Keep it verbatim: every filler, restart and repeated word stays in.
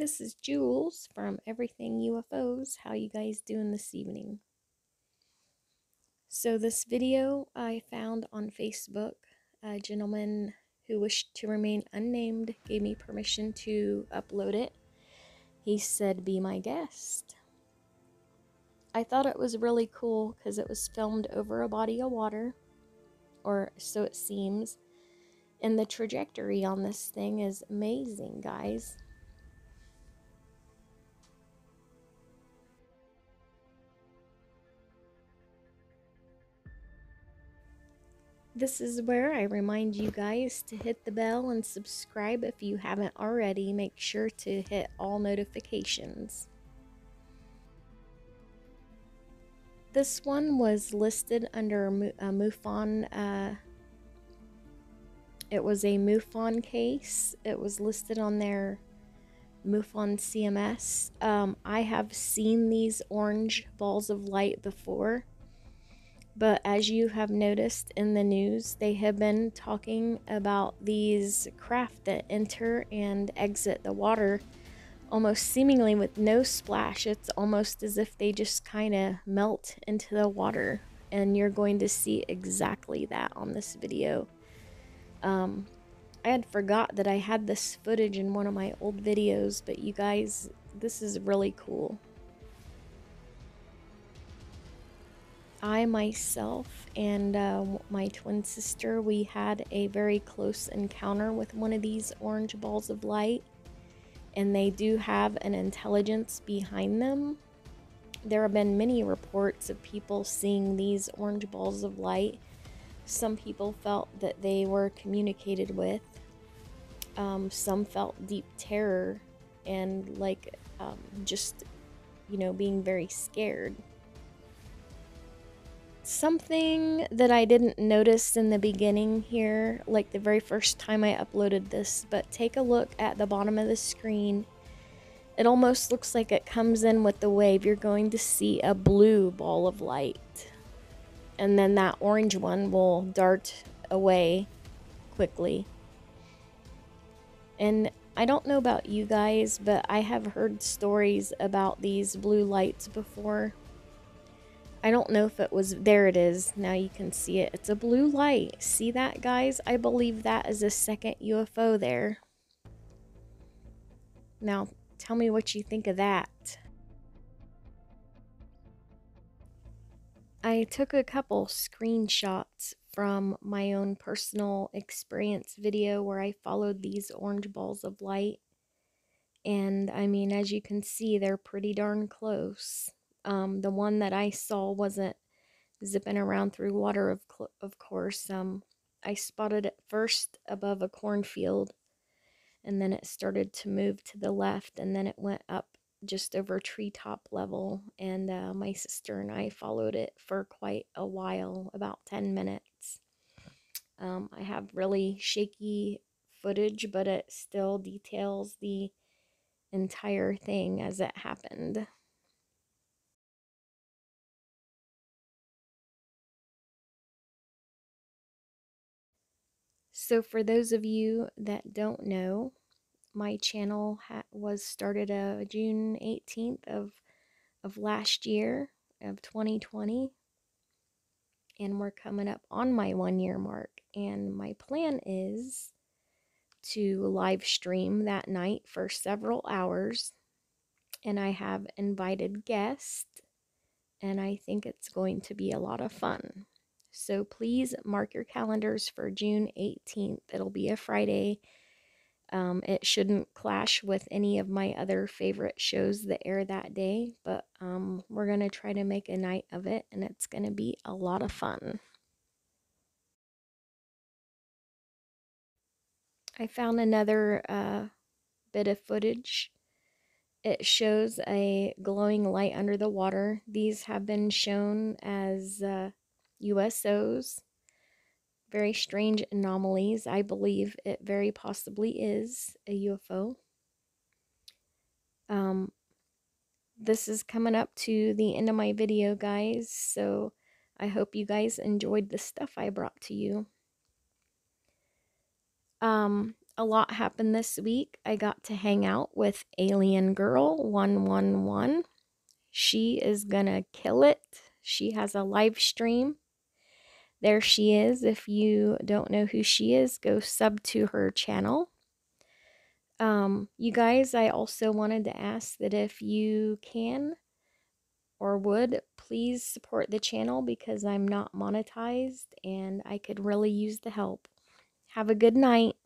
This is Jules from Everything U F Os. How you guys doing this evening? So this video I found on Facebook. A gentleman who wished to remain unnamed gave me permission to upload it. He said, "Be my guest." I thought it was really cool because it was filmed over a body of water, or so it seems. And the trajectory on this thing is amazing, guys. This is where I remind you guys to hit the bell and subscribe if you haven't already. Make sure to hit all notifications. This one was listed under a MUFON. Uh, it was a MUFON case. It was listed on their MUFON C M S. Um, I have seen these orange balls of light before, but as you have noticed in the news, they have been talking about these craft that enter and exit the water almost seemingly with no splash. It's almost as if they just kind of melt into the water, and you're going to see exactly that on this video. Um, I had forgot that I had this footage in one of my old videos, but you guys, this is really cool. I myself and uh, my twin sister, we had a very close encounter with one of these orange balls of light. And they do have an intelligence behind them. There have been many reports of people seeing these orange balls of light. Some people felt that they were communicated with. Um, some felt deep terror and like um, just, you know, being very scared. Something that I didn't notice in the beginning here, like the very first time I uploaded this, but take a look at the bottom of the screen. It almost looks like it comes in with the wave. You're going to see a blue ball of light, and then that orange one will dart away quickly. And I don't know about you guys, but I have heard stories about these blue lights before. I don't know if it was, there it is, now you can see it. It's a blue light. See that, guys? I believe that is a second U F O there. Now, tell me what you think of that. I took a couple screenshots from my own personal experience video where I followed these orange balls of light. And, I mean, as you can see, they're pretty darn close. Um, the one that I saw wasn't zipping around through water, of, of course. Um, I spotted it first above a cornfield, and then it started to move to the left, and then it went up just over treetop level, and uh, my sister and I followed it for quite a while, about ten minutes. Um, I have really shaky footage, but it still details the entire thing as it happened. So for those of you that don't know, my channel ha was started uh, June eighteenth of, of last year, of twenty twenty, and we're coming up on my one year mark, and my plan is to live stream that night for several hours, and I have invited guests, and I think it's going to be a lot of fun. So please mark your calendars for June eighteenth. It'll be a Friday. Um, it shouldn't clash with any of my other favorite shows that air that day, but um, we're going to try to make a night of it, and it's going to be a lot of fun. I found another uh, bit of footage. It shows a glowing light under the water. These have been shown as Uh, U S Os, very strange anomalies. I believe it very possibly is a U F O. Um, this is coming up to the end of my video, guys, so I hope you guys enjoyed the stuff I brought to you. Um, a lot happened this week. I got to hang out with Alien Girl one one one. She is gonna kill it. She has a live stream. There she is. If you don't know who she is, go sub to her channel. Um, you guys, I also wanted to ask that if you can or would, please support the channel because I'm not monetized and I could really use the help. Have a good night.